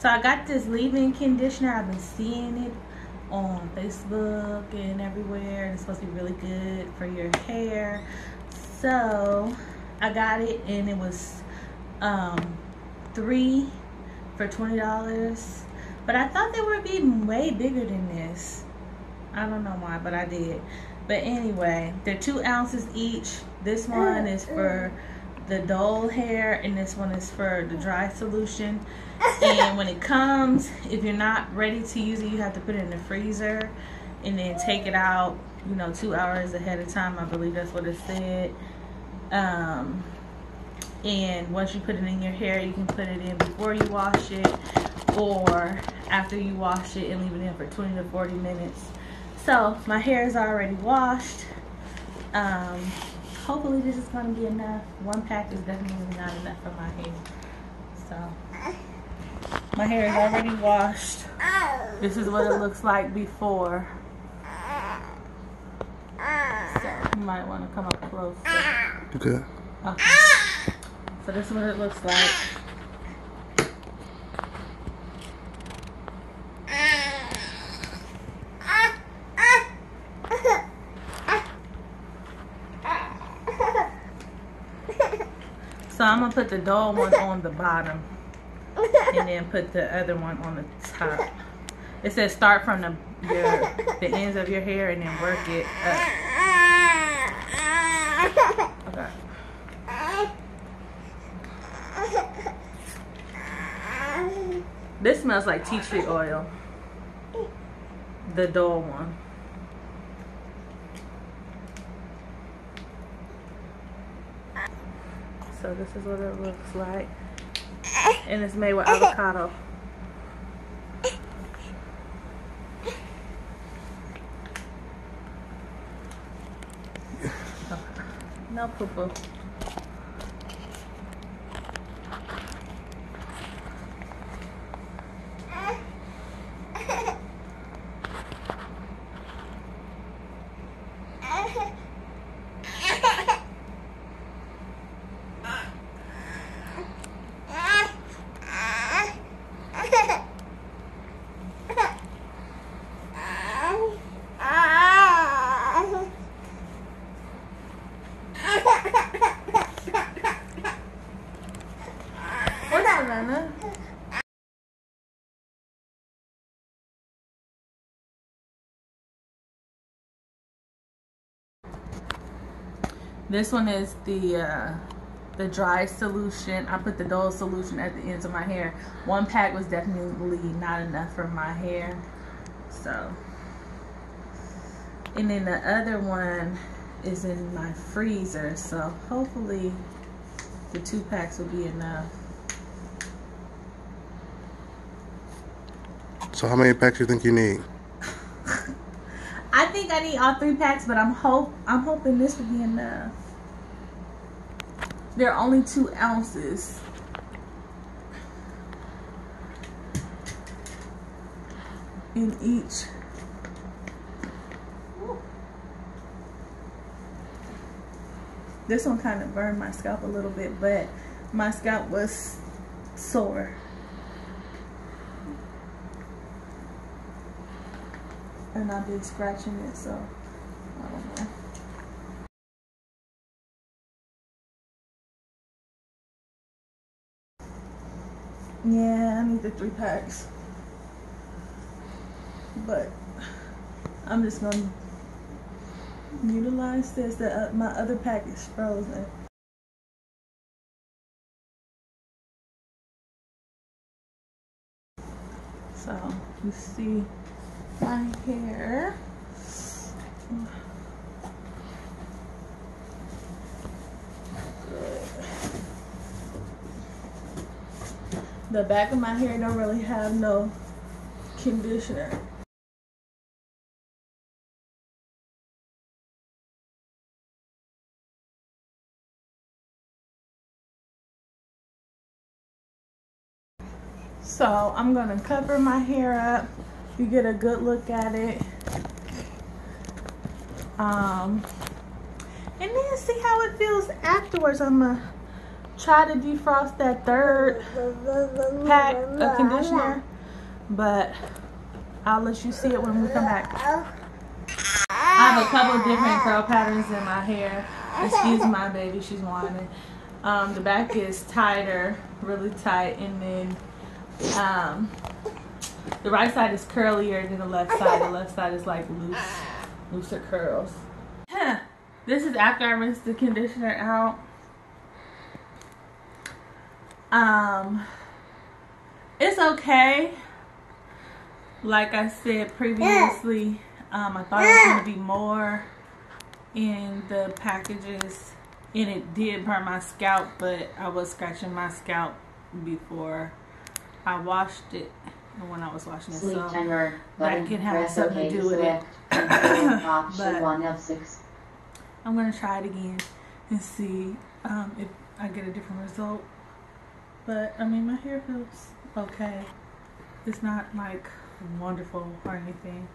So I got this leave-in conditioner. I've been seeing it on Facebook and everywhere. It's supposed to be really good for your hair. So I got it, and it was three for $20. But I thought they would be way bigger than this. I don't know why, but I did. But anyway, they're 2 ounces each. This one is for the dull hair, and this one is for the dry solution. And when it comes, if you're not ready to use it, you have to put it in the freezer and then take it out, you know, 2 hours ahead of time. I believe that's what it said. And once you put it in your hair, you can put it in before you wash it or after you wash it and leave it in for 20 to 40 minutes. So my hair is already washed. Hopefully this is going to be enough. One pack is definitely not enough for my hair. So my hair is already washed. This is what it looks like before. So you might want to come up close. Okay. Okay. So this is what it looks like. So I'm going to put the dull one on the bottom and then put the other one on the top. It says start from the ends of your hair and then work it up. Okay. This smells like tea tree oil, the dull one. So this is what it looks like, and it's made with avocado. Oh, no poo-poo. This one is the dry solution. I put the dull solution at the ends of my hair. One pack was definitely not enough for my hair. So, and then the other one is in my freezer. So hopefully the 2 packs will be enough. So how many packs do you think you need? I think I need all 3 packs, but I'm hoping this would be enough. They're only 2 ounces. In each. Ooh. This one kind of burned my scalp a little bit, but my scalp was sore. And I've been scratching it, so I don't know. Yeah, I need the 3 packs. But I'm just gonna utilize this. My other pack is frozen. So, you see my hair. Good. The back of my hair don't really have no conditioner. So I'm gonna cover my hair up. You get a good look at it, and then see how it feels afterwards. I'm gonna try to defrost that third pack of conditioner, but I'll let you see it when we come back. I have a couple of different curl patterns in my hair. Excuse my baby, she's whining. The back is tighter, really tight, and then the right side is curlier than the left side. The left side is like looser curls. This is after I rinsed the conditioner out. It's okay. Like I said previously, I thought it was going to be more in the packages, and it did burn my scalp, but I was scratching my scalp before I washed it and when I was washing it, so that can have something to do with it. But I'm going to try it again and see if I get a different result. But I mean, my hair feels okay. It's not like wonderful or anything.